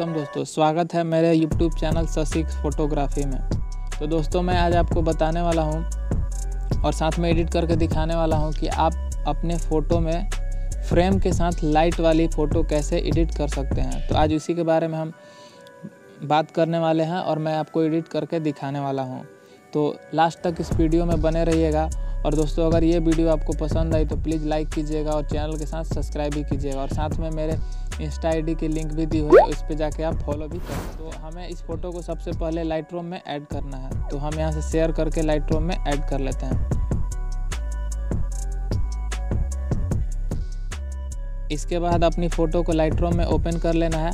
दोस्तों स्वागत है मेरे YouTube चैनल शशि फोटोग्राफी में। तो दोस्तों मैं आज आपको बताने वाला हूं और साथ में एडिट करके दिखाने वाला हूं कि आप अपने फ़ोटो में फ्रेम के साथ लाइट वाली फ़ोटो कैसे एडिट कर सकते हैं। तो आज उसी के बारे में हम बात करने वाले हैं और मैं आपको एडिट करके दिखाने वाला हूं। तो लास्ट तक इस वीडियो में बने रहिएगा। और दोस्तों अगर ये वीडियो आपको पसंद आई तो प्लीज़ लाइक कीजिएगा और चैनल के साथ सब्सक्राइब भी कीजिएगा और साथ में मेरे इंस्टा आईडी की लिंक भी दी हुई है, उस पर जाके आप फॉलो भी करें। तो हमें इस फ़ोटो को सबसे पहले लाइटरूम में ऐड करना है, तो हम यहाँ से शेयर करके लाइटरूम में ऐड कर लेते हैं। इसके बाद अपनी फ़ोटो को लाइटरूम में ओपन कर लेना है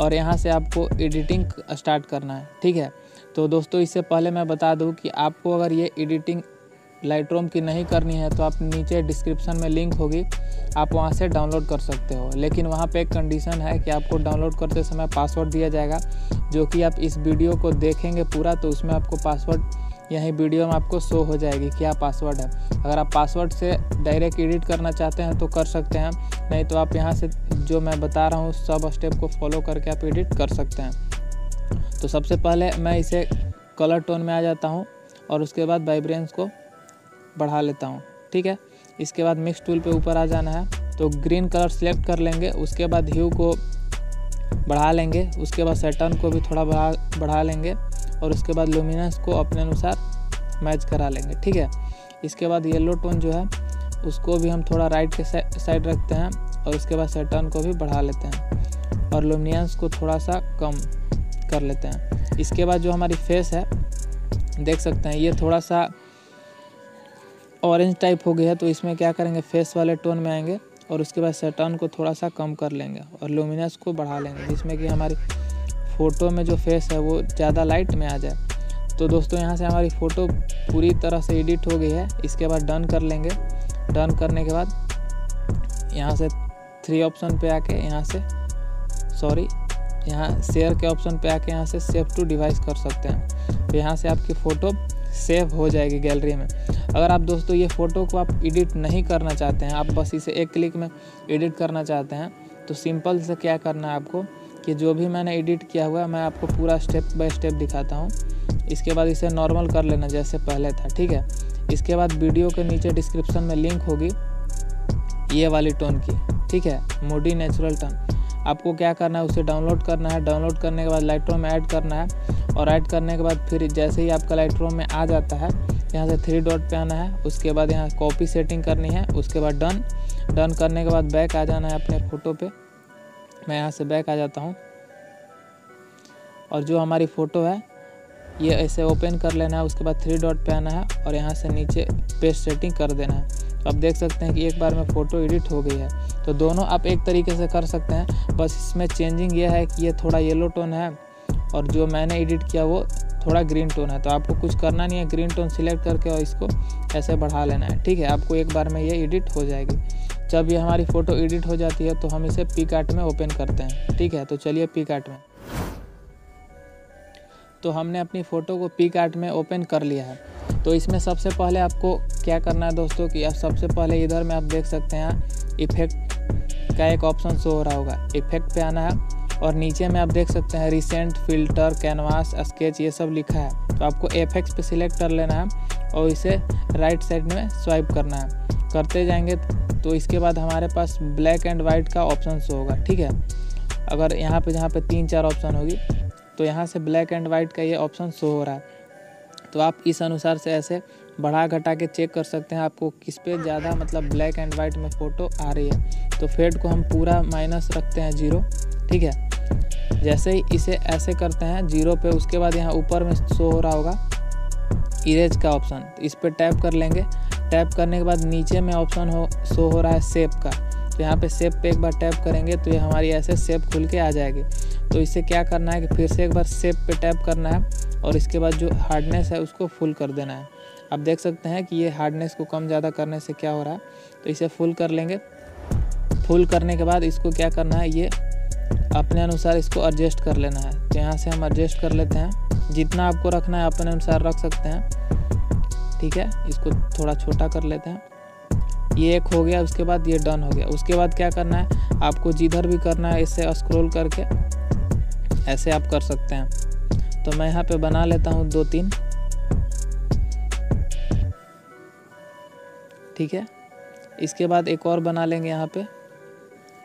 और यहाँ से आपको एडिटिंग स्टार्ट करना है, ठीक है। तो दोस्तों इससे पहले मैं बता दूँ कि आपको अगर ये एडिटिंग लाइटरूम की नहीं करनी है तो आप नीचे डिस्क्रिप्शन में लिंक होगी, आप वहां से डाउनलोड कर सकते हो। लेकिन वहां पे एक कंडीशन है कि आपको डाउनलोड करते समय पासवर्ड दिया जाएगा, जो कि आप इस वीडियो को देखेंगे पूरा तो उसमें आपको पासवर्ड यहीं वीडियो में आपको शो हो जाएगी, क्या पासवर्ड है। अगर आप पासवर्ड से डायरेक्ट एडिट करना चाहते हैं तो कर सकते हैं, नहीं तो आप यहाँ से जो मैं बता रहा हूँ सब स्टेप को फॉलो करके आप एडिट कर सकते हैं। तो सबसे पहले मैं इसे कलर टोन में आ जाता हूँ और उसके बाद वाइब्रेंस को बढ़ा लेता हूँ, ठीक है। इसके बाद मिक्स टूल पे ऊपर आ जाना है, तो ग्रीन कलर सेलेक्ट कर लेंगे, उसके बाद ह्यू को बढ़ा लेंगे, उसके बाद सैटर्न को भी थोड़ा बढ़ा लेंगे और उसके बाद लुमिनेंस को अपने अनुसार मैच करा लेंगे, ठीक है। इसके बाद येलो टोन जो है उसको भी हम थोड़ा राइट के साइड रखते हैं और उसके बाद सैटर्न को भी बढ़ा लेते हैं और लुमिनेंस को थोड़ा सा कम कर लेते हैं। इसके बाद जो हमारी फेस है देख सकते हैं ये थोड़ा सा ऑरेंज टाइप हो गया है, तो इसमें क्या करेंगे फेस वाले टोन में आएंगे और उसके बाद सैटर्न को थोड़ा सा कम कर लेंगे और लुमिनस को बढ़ा लेंगे, जिसमें कि हमारी फ़ोटो में जो फेस है वो ज़्यादा लाइट में आ जाए। तो दोस्तों यहाँ से हमारी फ़ोटो पूरी तरह से एडिट हो गई है। इसके बाद डन कर लेंगे। डन करने के बाद यहाँ से थ्री ऑप्शन पे आके यहाँ शेयर के ऑप्शन पे आके यहाँ से सेव टू डिवाइस कर सकते हैं, तो यहाँ से आपकी फ़ोटो सेव हो जाएगी गैलरी में। अगर आप दोस्तों ये फ़ोटो को आप एडिट नहीं करना चाहते हैं, आप बस इसे एक क्लिक में एडिट करना चाहते हैं, तो सिंपल से क्या करना है आपको कि जो भी मैंने एडिट किया हुआ है मैं आपको पूरा स्टेप बाय स्टेप दिखाता हूँ। इसके बाद इसे नॉर्मल कर लेना जैसे पहले था, ठीक है। इसके बाद वीडियो के नीचे डिस्क्रिप्शन में लिंक होगी ये वाली टोन की, ठीक है, मोडी नेचुरल टोन। आपको क्या करना है उसे डाउनलोड करना है। डाउनलोड करने के बाद लाइटरूम में ऐड करना है और ऐड करने के बाद फिर जैसे ही आपका लाइटरूम में आ जाता है यहाँ से थ्री डॉट पे आना है, उसके बाद यहाँ कॉपी सेटिंग करनी है, उसके बाद डन। डन करने के बाद बैक आ जाना है अपने फ़ोटो पे। मैं यहाँ से बैक आ जाता हूँ और जो हमारी फ़ोटो है ये ऐसे ओपन कर लेना है, उसके बाद थ्री डॉट पे आना है और यहाँ से नीचे पेस्ट सेटिंग कर देना है। तो आप देख सकते हैं कि एक बार में फ़ोटो एडिट हो गई है। तो दोनों आप एक तरीके से कर सकते हैं, बस इसमें चेंजिंग ये है कि ये थोड़ा येलो टोन है और जो मैंने एडिट किया वो थोड़ा ग्रीन टोन है। तो आपको कुछ करना नहीं है, ग्रीन टोन सिलेक्ट करके और इसको ऐसे बढ़ा लेना है, ठीक है। आपको एक बार में ये एडिट हो जाएगी। जब ये हमारी फ़ोटो एडिट हो जाती है तो हम इसे पिकआर्ट में ओपन करते हैं, ठीक है। तो चलिए पिकआर्ट में, तो हमने अपनी फ़ोटो को पिकआर्ट में ओपन कर लिया है। तो इसमें सबसे पहले आपको क्या करना है दोस्तों कि आप सबसे पहले इधर में आप देख सकते हैं इफ़ेक्ट का एक ऑप्शन शो हो रहा होगा, इफ़ेक्ट पे आना है और नीचे में आप देख सकते हैं रिसेंट, फिल्टर, कैनवास, स्केच ये सब लिखा है। तो आपको इफ़ेक्ट्स पे सिलेक्ट कर लेना है और इसे राइट साइड में स्वाइप करना है। करते जाएंगे तो इसके बाद हमारे पास ब्लैक एंड वाइट का ऑप्शन शो होगा, ठीक है। अगर यहाँ पर जहाँ पर तीन चार ऑप्शन होगी तो यहाँ से ब्लैक एंड वाइट का ये ऑप्शन शो हो रहा है। तो आप इस अनुसार से ऐसे बढ़ा घटा के चेक कर सकते हैं आपको किस पे ज़्यादा मतलब ब्लैक एंड वाइट में फ़ोटो आ रही है। तो फेड को हम पूरा माइनस रखते हैं, जीरो, ठीक है। जैसे ही इसे ऐसे करते हैं जीरो पे, उसके बाद यहाँ ऊपर में शो हो रहा होगा इरेज का ऑप्शन, तो इस पर टैप कर लेंगे। टैप करने के बाद नीचे में ऑप्शन शो हो रहा है शेप का, तो यहाँ पे शेप पे एक बार टैप करेंगे तो ये हमारी ऐसे शेप खुल के आ जाएगी। तो इसे क्या करना है कि फिर से एक बार शेप पे टैप करना है और इसके बाद जो हार्डनेस है उसको फुल कर देना है। आप देख सकते हैं कि ये हार्डनेस को कम ज़्यादा करने से क्या हो रहा है, तो इसे फुल कर लेंगे। फुल करने के बाद इसको क्या करना है, ये अपने अनुसार इसको एडजस्ट कर लेना है। तो यहाँ से हम एडजस्ट कर लेते हैं, जितना आपको रखना है अपने अनुसार रख सकते हैं। ठीक है, इसको थोड़ा छोटा कर लेते हैं। ये एक हो गया, उसके बाद ये डन हो गया। उसके बाद क्या करना है, आपको जिधर भी करना है इसे स्क्रॉल करके ऐसे आप कर सकते हैं। तो मैं यहाँ पे बना लेता हूँ 2-3। ठीक है, इसके बाद एक और बना लेंगे यहाँ पे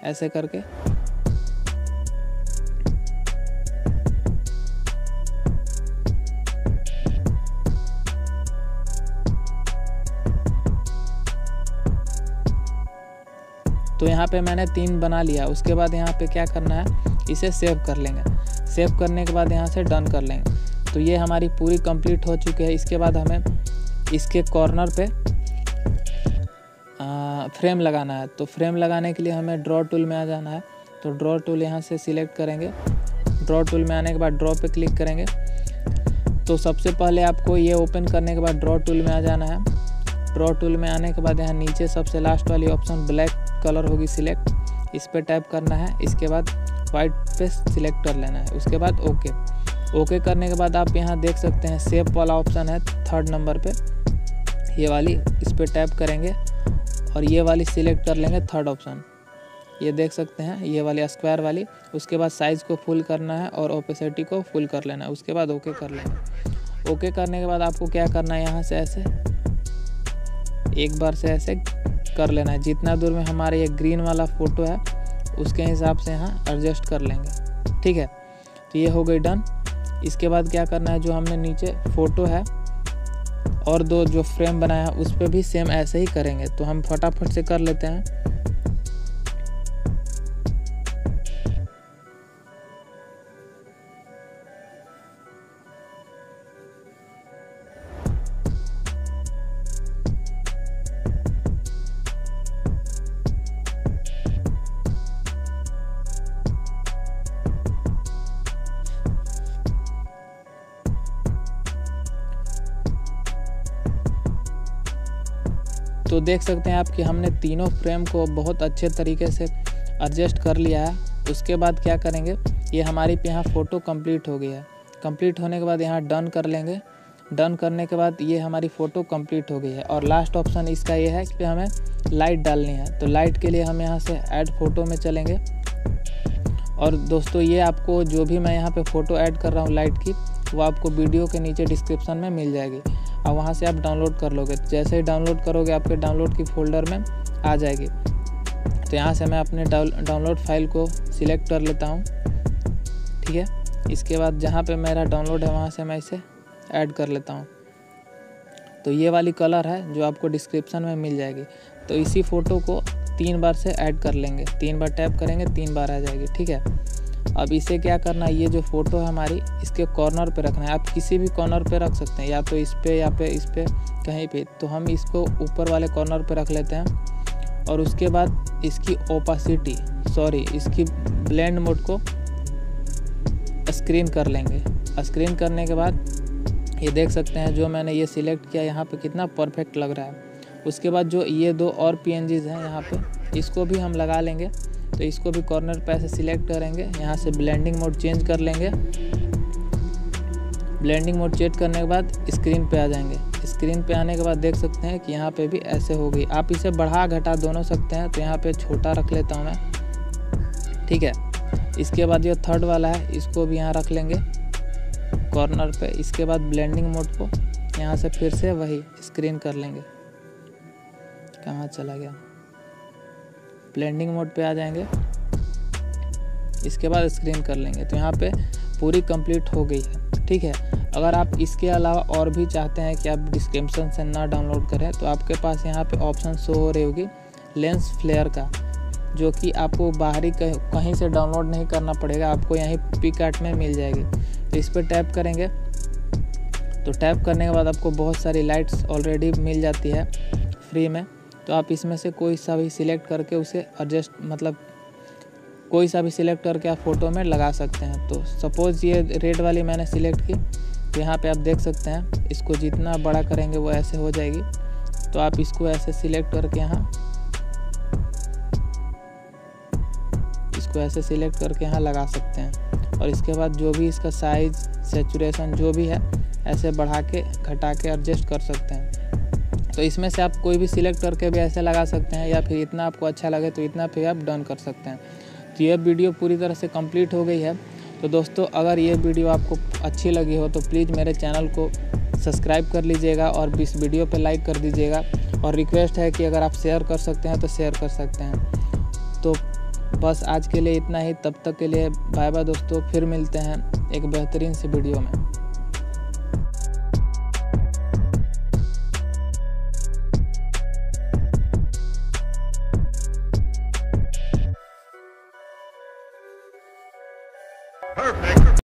ऐसे करके। तो यहाँ पे मैंने 3 बना लिया। उसके बाद यहाँ पे क्या करना है, इसे सेव कर लेंगे। सेव करने के बाद यहाँ से डन कर लेंगे। तो ये हमारी पूरी कंप्लीट हो चुकी है। इसके बाद हमें इसके कॉर्नर पे फ्रेम लगाना है। तो फ्रेम लगाने के लिए हमें ड्रॉ टूल में आ जाना है। तो ड्रॉ टूल यहाँ से सिलेक्ट करेंगे। ड्रॉ टूल में आने के बाद ड्रॉ पे क्लिक करेंगे। तो सबसे पहले आपको ये ओपन करने के बाद ड्रॉ टूल में आ जाना है। ड्रॉ टूल में आने के बाद यहाँ नीचे सबसे लास्ट वाली ऑप्शन ब्लैक कलर होगी सिलेक्ट, इस पर टैप करना है। इसके बाद वाइट पे सिलेक्ट कर लेना है। उसके बाद ओके करने के बाद आप यहाँ देख सकते हैं सेव वाला ऑप्शन है 3rd नंबर पे, ये वाली, इस पर टैप करेंगे और ये वाली सिलेक्ट कर लेंगे 3rd ऑप्शन। ये देख सकते हैं ये वाली स्क्वायर वाली। उसके बाद साइज़ को फुल करना है और ओपेसिटी को फुल कर लेना है। उसके बाद ओके कर लेंगे। ओके करने के बाद आपको क्या करना है, यहाँ से ऐसे एक बार से ऐसे कर लेना है। जितना दूर में हमारे ये ग्रीन वाला फ़ोटो है उसके हिसाब से यहाँ एडजस्ट कर लेंगे। ठीक है, तो ये हो गई डन। इसके बाद क्या करना है, जो हमने नीचे फ़ोटो है और 2 जो फ्रेम बनाया उस पर भी सेम ऐसे ही करेंगे। तो हम फटाफट से कर लेते हैं। तो देख सकते हैं आप कि हमने तीनों फ्रेम को बहुत अच्छे तरीके से एडजस्ट कर लिया है। उसके बाद क्या करेंगे, ये हमारी यहाँ फ़ोटो कंप्लीट हो गई है। कंप्लीट होने के बाद यहाँ डन कर लेंगे। डन करने के बाद ये हमारी फ़ोटो कंप्लीट हो गई है। और लास्ट ऑप्शन इसका ये है कि हमें लाइट डालनी है। तो लाइट के लिए हम यहाँ से ऐड फ़ोटो में चलेंगे। और दोस्तों ये आपको जो भी मैं यहाँ पर फ़ोटो ऐड कर रहा हूँ लाइट की, वो आपको वीडियो के नीचे डिस्क्रिप्शन में मिल जाएगी और वहाँ से आप डाउनलोड कर लोगे। जैसे ही डाउनलोड करोगे आपके डाउनलोड की फ़ोल्डर में आ जाएगी। तो यहाँ से मैं अपने डाउनलोड फाइल को सिलेक्ट कर लेता हूँ। ठीक है, इसके बाद जहाँ पे मेरा डाउनलोड है वहाँ से मैं इसे ऐड कर लेता हूँ। तो ये वाली कलर है जो आपको डिस्क्रिप्शन में मिल जाएगी। तो इसी फ़ोटो को 3 बार से ऐड कर लेंगे। 3 बार टैप करेंगे, 3 बार आ जाएगी। ठीक है, अब इसे क्या करना है, ये जो फ़ोटो है हमारी इसके कॉर्नर पे रखना है। आप किसी भी कॉर्नर पे रख सकते हैं, या तो इस पे या पे इस पे कहीं पे। तो हम इसको ऊपर वाले कॉर्नर पे रख लेते हैं। और उसके बाद इसकी ओपेसिटी, सॉरी इसकी ब्लेंड मोड को स्क्रीन कर लेंगे। स्क्रीन करने के बाद ये देख सकते हैं जो मैंने ये सिलेक्ट किया यहाँ पर कितना परफेक्ट लग रहा है। उसके बाद जो ये 2 और PNGs हैं यहाँ पर, इसको भी हम लगा लेंगे। तो इसको भी कॉर्नर पे ऐसे सिलेक्ट करेंगे। यहाँ से ब्लेंडिंग मोड चेंज कर लेंगे। ब्लेंडिंग मोड चेंज करने के बाद स्क्रीन पे आ जाएंगे। स्क्रीन पे आने के बाद देख सकते हैं कि यहाँ पे भी ऐसे हो गई। आप इसे बढ़ा घटा दोनों सकते हैं। तो यहाँ पे छोटा रख लेता हूँ मैं। ठीक है, इसके बाद जो 3rd वाला है इसको भी यहाँ रख लेंगे कॉर्नर पर। इसके बाद ब्लेंडिंग मोड को यहाँ से फिर से वही स्क्रीन कर लेंगे। कहाँ चला गया, ब्लेंडिंग मोड पे आ जाएंगे। इसके बाद स्क्रीन कर लेंगे। तो यहाँ पे पूरी कंप्लीट हो गई है। ठीक है, अगर आप इसके अलावा और भी चाहते हैं कि आप डिस्क्रिप्शन से ना डाउनलोड करें, तो आपके पास यहाँ पे ऑप्शन शो हो रही होगी लेंस फ्लेयर का, जो कि आपको बाहरी कहीं से डाउनलोड नहीं करना पड़ेगा, आपको यहीं PicsArt में मिल जाएगी। तो इस पर टैप करेंगे। तो टैप करने के बाद आपको बहुत सारी लाइट्स ऑलरेडी मिल जाती है फ्री में। तो आप इसमें से कोई सा भी सिलेक्ट करके उसे एडजस्ट, मतलब कोई सा भी सिलेक्ट करके आप फ़ोटो में लगा सकते हैं। तो सपोज़ ये रेड वाली मैंने सिलेक्ट की। तो यहाँ पे आप देख सकते हैं इसको जितना बड़ा करेंगे वो ऐसे हो जाएगी। तो आप इसको ऐसे सिलेक्ट करके यहाँ इसको ऐसे सिलेक्ट करके यहाँ लगा सकते हैं। और इसके बाद जो भी इसका साइज़, सेचुरेशन जो भी है ऐसे बढ़ा के घटा के एडजस्ट कर सकते हैं। तो इसमें से आप कोई भी सिलेक्ट करके भी ऐसे लगा सकते हैं, या फिर इतना आपको अच्छा लगे तो इतना फिर आप डन कर सकते हैं। तो यह वीडियो पूरी तरह से कंप्लीट हो गई है। तो दोस्तों, अगर ये वीडियो आपको अच्छी लगी हो तो प्लीज़ मेरे चैनल को सब्सक्राइब कर लीजिएगा और इस वीडियो पर लाइक कर दीजिएगा। और रिक्वेस्ट है कि अगर आप शेयर कर सकते हैं तो शेयर कर सकते हैं। तो बस आज के लिए इतना ही। तब तक के लिए बाय बाय दोस्तों, फिर मिलते हैं एक बेहतरीन सी वीडियो में।